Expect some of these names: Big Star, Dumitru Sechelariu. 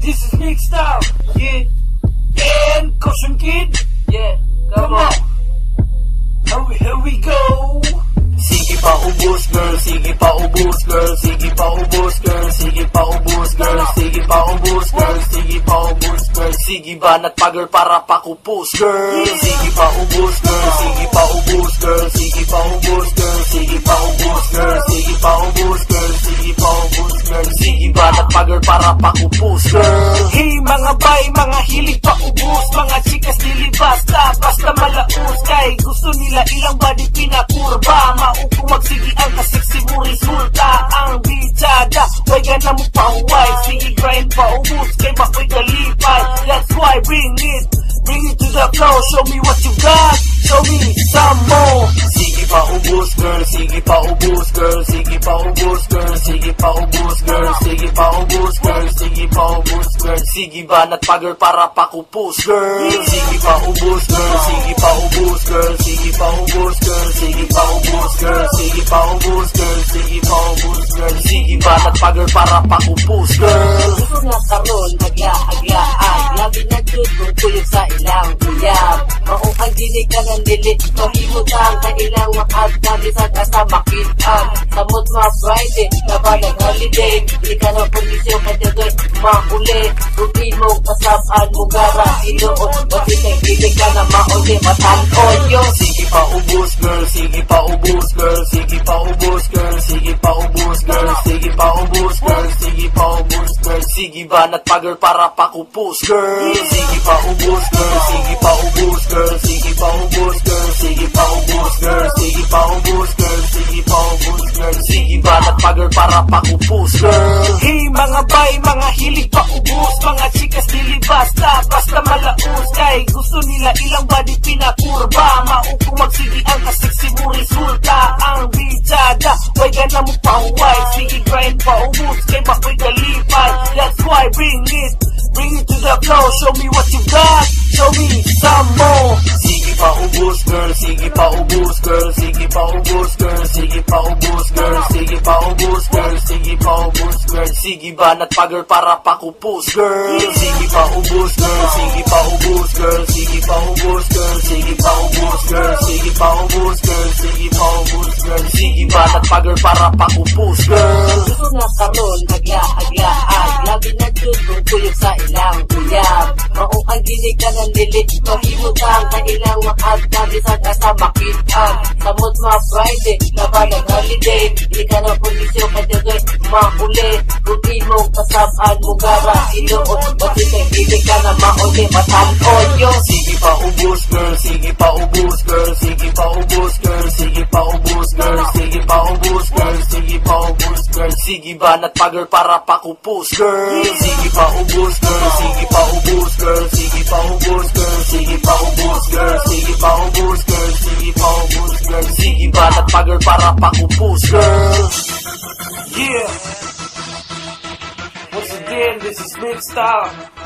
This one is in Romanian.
This is Big Star. Yeah. And Caution Kid. Yeah. Come on. Here we go. Sige pa ubos girl, sige pa ubos girl, sige pa ubos girl, sige pa ubos girl, sige pa ubos girl, sige pa ubos girl, sige banat pa girl para pakupos girl. Sige pa ubos girl, sige pa ubos girl, sige pa ubos girl, sige pa ubos girl, sige pa ubos girl, sige pa ubos girl, sige banat pa girl para pakupos girl. Hey mga bay, mga hilig pa ubos, mga chikas nilibas ka, basta malaos kay gusto nila ilang body pinakurba. Maupo magsigian kasiksi mo resulta ang bitsada. Huwag ka na mo pahuway, sige grind paubos kay makoy kalipay. That's why bring it to the floor. Show me what you got, show me some more. Sige paubos girl, sige paubos girl, sige paubos girl, sige paubos girl, sige paubos girl, sige paubos girl, sige banat pa girl para pakupos girl. Sige paubos girl, sige paubos girl, sige paubos girl, sige paubos girl, sige pa ubos girl, sige pa ubos girl, sige banat pa girl para pakupos girl. Gusto nga karoon, nagla-aglaan, labi na tutong kuyog sa ilang kuyab. Maong ang dinig ka ng dilit, pahimutang na ilang makag nabi sa kasamakitan. Samot mga Friday, nabalang holiday, hindi ka ng polisyo katigoy, mauli. Rutin mo, kasapaan mo gara, inoon, basit ay dinig ka na mauli, matanon yun. Sige pa ubos girl, sige pa ubos girl, sige pa ubos girl, sige pa ubos girl, sige pa ubos girl, sige pa ubos girl, sige banat pa girl para pakupos girl. Sige pa ubos girl, sige pa ubos girl, sige pa ubos girl, sige pa ubos girl, sige pa ubos girl, sige pa ubos girl, sige banat pa girl para pakupos girl. Hey mga bay, mga hilig pa ubos, mga chikas nilibas na basta malaos kay gusto nila ilang body pinakurba. Maupo magsigian kasiksi mo resulta ang bitsada. Huwag ka na mo pahuway, sige grind paubos kay makoy kalipay. That's why bring it to the floor. Show me what you got, show me some more. Sige pa ubos girl, sige pa ubos girl, sige pa ubos girl, sige pa ubos girl, sige pa ubos girl, sige pa ubos girl, sige banat pa girl para pakupos girl. Sige pa ubos girl, sige pa ubos girl, sige pa ubos girl, sige pa ubos girl, sige pa ubos girl, sige pa ubos girl, sige banat pa girl para pakupos girl. Gusto nga karoon, nagla-aglaan, labi na tutong kuyog sa ilang kuyab. Maong ang dinig ka ng dilit, pahimutang na ilang makag nabi sa kasamakitan. Samot mga Friday, nabalang holiday, hindi ka ng polisyo katigoy, mauli. Rutin mo, kasapaan mo gara, inoon, basit ay dinig ka na mauli, matanon yun. Sige pa ubos girl, sige pa ubos girl, sige pa ubos girl, sige pa ubos girl, sige pa ubos girl, sige pa ubos girl, sige banat pa girl para pakupos girl. Sige pa ubos girl, sige pa ubos girl, sige pa ubos girl, sige pa ubos girl, sige pa ubos girl, sige pa ubos girl, sige banat pa girl para pakupos girl. Yeah. Once again, this is Big Star.